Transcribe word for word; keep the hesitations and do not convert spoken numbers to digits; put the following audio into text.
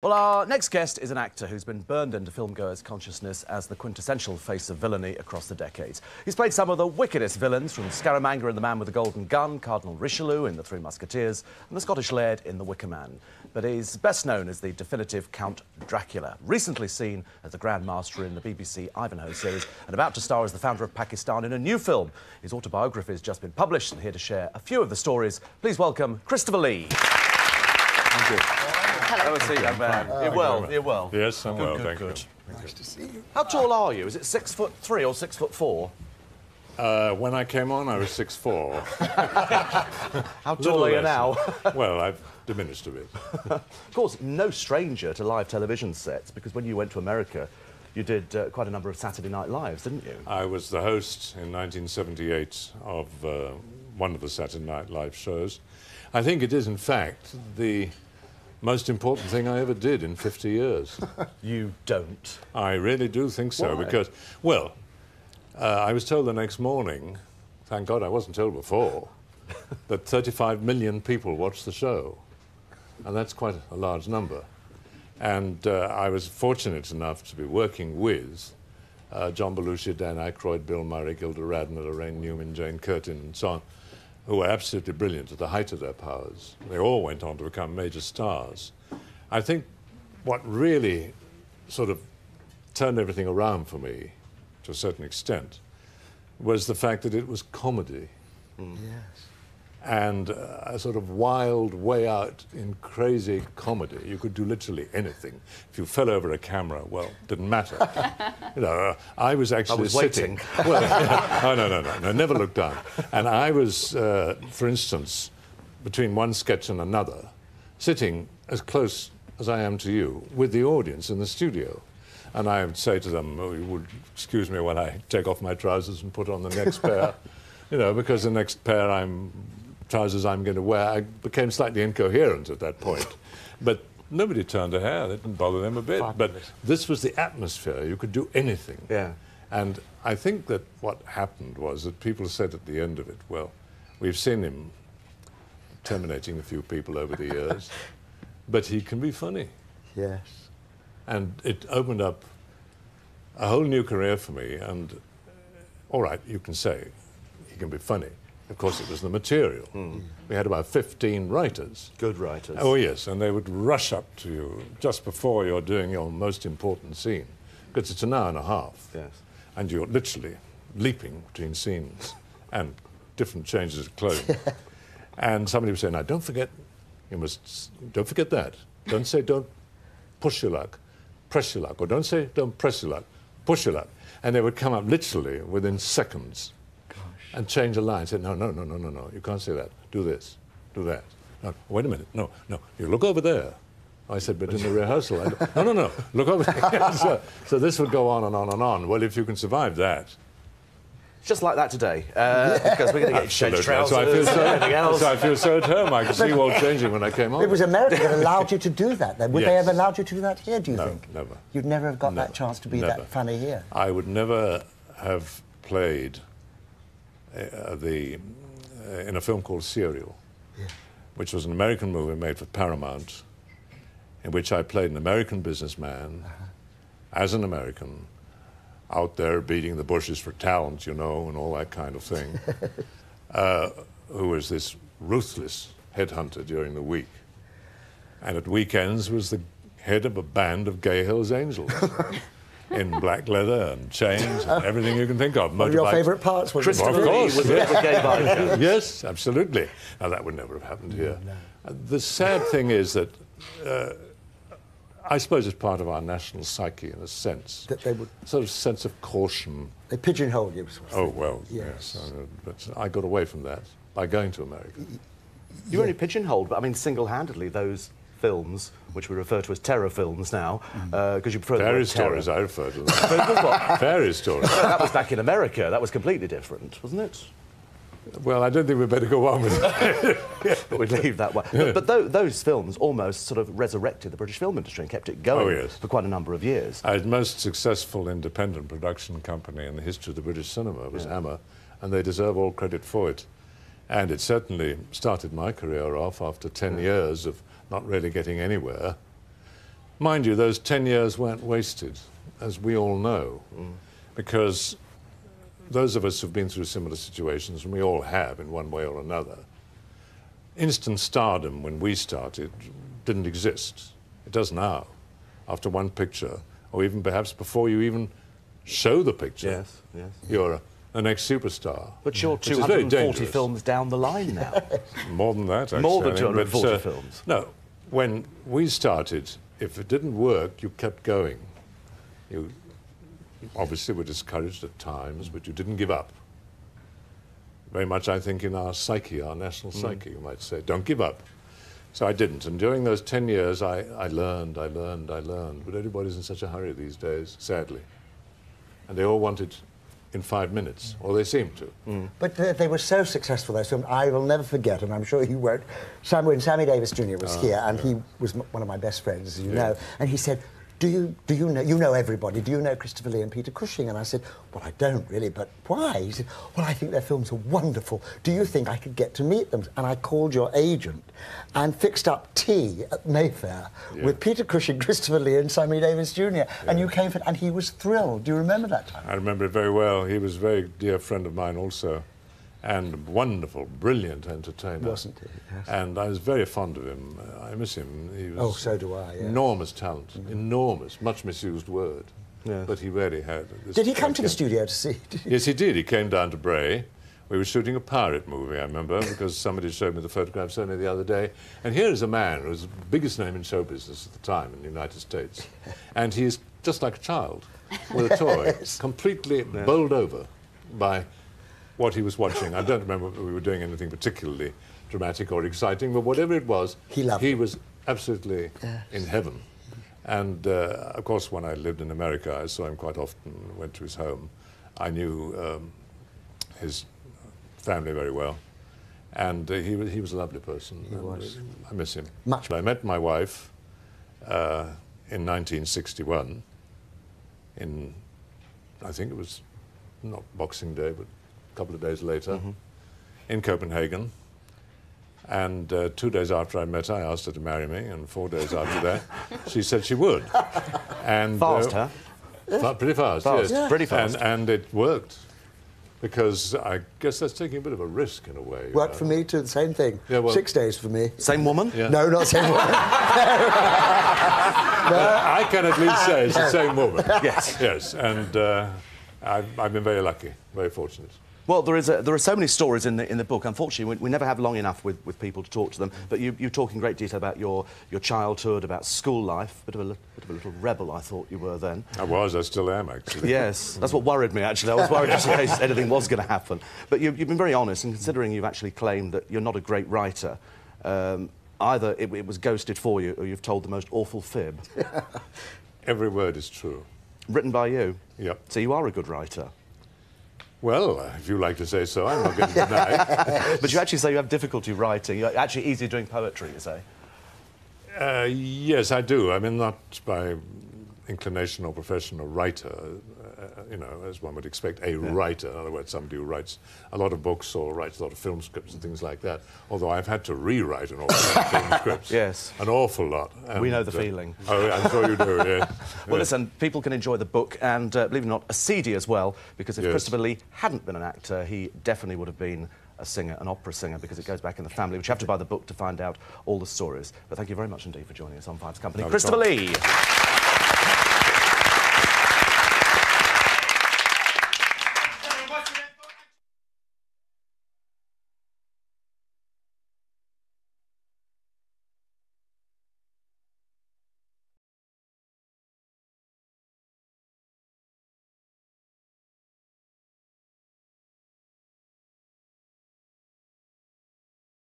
Well, our next guest is an actor who's been burned into filmgoers' consciousness as the quintessential face of villainy across the decades. He's played some of the wickedest villains, from Scaramanga in The Man with the Golden Gun, Cardinal Richelieu in The Three Musketeers, and the Scottish Laird in The Wicker Man. But he's best known as the definitive Count Dracula, recently seen as the Grand Master in the B B C Ivanhoe series, and about to star as the founder of Pakistan in a new film. His autobiography has just been published, and here to share a few of the stories, please welcome Christopher Lee. Thank you. Hello. Good to see you, young man. You're well, you're well. Yes, I'm good, well, good, thank good. you. Nice to see you. How tall are you? Is it six foot three or six foot four? Uh, when I came on, I was six four. How tall are you now? Well, I've diminished a bit. Of course, no stranger to live television sets, because when you went to America, you did uh, quite a number of Saturday Night Lives, didn't you? I was the host in nineteen seventy-eight of uh, one of the Saturday Night Live shows. I think it is, in fact, the most important thing I ever did in fifty years. You don't? I really do think so. Why? Because, well, uh, I was told the next morning, thank God I wasn't told before, that thirty-five million people watched the show. And that's quite a large number. And uh, I was fortunate enough to be working with uh, John Belushi, Dan Aykroyd, Bill Murray, Gilda Radner, Lorraine Newman, Jane Curtin, and so on, who were absolutely brilliant at the height of their powers. They all went on to become major stars. I think what really sort of turned everything around for me, to a certain extent, was the fact that it was comedy. Mm. Yes. And uh, a sort of wild way out in crazy comedy. You could do literally anything. If you fell over a camera, well, didn't matter. You know, uh, I was actually I was sitting. Well, yeah. Oh, no, no, no, no, never looked down. And I was, uh, for instance, between one sketch and another, sitting as close as I am to you with the audience in the studio. And I would say to them, oh, you would excuse me when I take off my trousers and put on the next pair. You know, because the next pair I'm trousers I'm going to wear, I became slightly incoherent at that point. But nobody turned a hair, that didn't bother them a bit. But this was the atmosphere, you could do anything. Yeah. And I think that what happened was that people said at the end of it, well, we've seen him terminating a few people over the years, but he can be funny. Yes. And it opened up a whole new career for me, and all right, you can say, he can be funny. Of course, it was the material. Mm. We had about fifteen writers. Good writers. Oh, yes, and they would rush up to you just before you're doing your most important scene, because it's an hour and a half. Yes. And you're literally leaping between scenes and different changes of clothes. And somebody would say, now, don't forget, you must, don't forget that. Don't say, don't push your luck, press your luck, or don't say, don't press your luck, push your luck. And they would come up literally within seconds and change a line, say, no, no, no, no, no, no, you can't say that. Do this, do that. No, wait a minute, no, no, you look over there. I said, but in the rehearsal, I don't, no, no, no, look over there. so, so this would go on and on and on. Well, if you can survive that. Just like that today, uh, yeah. Because we're going to get changed trousers so I feel so, and everything else. So I feel so at home, I could see world changing when I came on. It was America that allowed you to do that then. Would yes. they have allowed you to do that here, do you no, think? never. You'd never have got never. that chance to be never. that funny here. I would never have played Uh, the, uh, in a film called Serial, yeah. which was an American movie made for Paramount, in which I played an American businessman, uh-huh. as an American, out there beating the bushes for talent, you know, and all that kind of thing, uh, who was this ruthless headhunter during the week. And at weekends was the head of a band of Gay Hills Angels. In black leather and chains and everything you can think of. One of your favourite parts was Christopher Lee was the gay biker. Yes, absolutely. Now, that would never have happened here. No, no. The sad thing is that uh, I suppose it's part of our national psyche in a sense. That they would... Sort of sense of caution. They pigeonholed you. Sort of oh, well, yes. yes I, but I got away from that by going to America. You were only pigeonholed, but I mean single-handedly those films, which we refer to as terror films now, because uh, you prefer fairy stories. I refer to them. Fairy stories. That was back in America. That was completely different, wasn't it? Well, I don't think we'd better go on with it. But we'd leave that one. But, but th those films almost sort of resurrected the British film industry and kept it going oh, yes. for quite a number of years. Our most successful independent production company in the history of the British cinema was yeah. Hammer, and they deserve all credit for it. And it certainly started my career off after ten years of not really getting anywhere, Mind you, those ten years weren't wasted, as we all know, mm. because those of us who've been through similar situations, and we all have in one way or another, instant stardom when we started didn't exist. It does now. After one picture, or even perhaps before you even show the picture, yes, yes. you're an ex-superstar. But you're two hundred forty films down the line now. More than that, actually. More than two hundred forty but, uh, films. No. When we started, if it didn't work, you kept going. You obviously were discouraged at times, but you didn't give up. Very much, I think, in our psyche, our national psyche, mm. you might say, don't give up. So I didn't, and during those ten years, I, I learned, I learned, I learned, but everybody's in such a hurry these days, sadly. And they all want it in five minutes, or they seem to. Mm. But uh, they were so successful, those films. I will never forget, and I'm sure you won't, Sam, when Sammy Davis Junior was ah, here, and yeah. he was m one of my best friends, as you yeah. know, and he said, do you, do you know, you know everybody, do you know Christopher Lee and Peter Cushing? And I said, well, I don't really, but why? He said, well, I think their films are wonderful. Do you think I could get to meet them? And I called your agent and fixed up tea at Mayfair yeah. with Peter Cushing, Christopher Lee and Sammy Davis Junior Yeah. And you came for, and he was thrilled. Do you remember that time? I remember it very well. He was a very dear friend of mine also, and wonderful, brilliant entertainer. Wasn't he? Yes. And I was very fond of him. I miss him. He was oh, so do I, yeah. enormous talent, mm-hmm. enormous, much misused word, yes. but he really had. Did he come to the studio to see it? Yes, he did. He came down to Bray. We were shooting a pirate movie, I remember, because somebody showed me the photographs only the other day. And here is a man who was the biggest name in show business at the time in the United States. And he is just like a child with a toy, yes. completely yes. bowled over by what he was watching. I don't remember we were doing anything particularly dramatic or exciting, but whatever it was, he, loved he was absolutely yes. in heaven. And, uh, of course, when I lived in America, I saw him quite often, went to his home. I knew um, his family very well, and uh, he, was, he was a lovely person. He was. I miss him. Much. I met my wife uh, in nineteen sixty-one, in, I think it was not Boxing Day, but couple of days later, mm-hmm. in Copenhagen, and uh, two days after I met her, I asked her to marry me, and four days after that, she said she would. And, fast, uh, huh? Pretty fast, fast. yes. Yeah. Pretty fast. And, and it worked, because I guess that's taking a bit of a risk in a way. Worked know? for me too, the same thing. Yeah, well, Six days for me. Same woman? Yeah. No, not same woman. No. I can at least say it's the same woman. Yes. Yes, and uh, I've, I've been very lucky, very fortunate. Well, there, is a, there are so many stories in the, in the book. Unfortunately, we, we never have long enough with, with people to talk to them, but you, you talk in great detail about your, your childhood, about school life. Bit of, a, bit of a little rebel, I thought you were then. I was, I still am, actually. Yes, that's what worried me, actually. I was worried just in case anything was going to happen. But you, you've been very honest, and considering you've actually claimed that you're not a great writer, um, either it, it was ghosted for you or you've told the most awful fib. Every word is true. Written by you? Yep. So you are a good writer. Well, if you like to say so, I'm not going to deny it. But you actually say you have difficulty writing. You're actually easy doing poetry, you say? Uh, yes, I do. I mean, not by inclination or profession a writer, uh, you know, as one would expect, a yeah. writer. In other words, somebody who writes a lot of books or writes a lot of film scripts and things like that. Although I've had to rewrite an awful lot of film scripts. Yes. An awful lot. And we know the uh, feeling. Oh, I'm sure you do, yeah. Well, yeah. listen, people can enjoy the book and, uh, believe it or not, a C D as well, because if yes. Christopher Lee hadn't been an actor, he definitely would have been a singer, an opera singer, because it goes back in the family, which you have to buy the book to find out all the stories. But thank you very much indeed for joining us on Five's Company. No, Christopher Lee!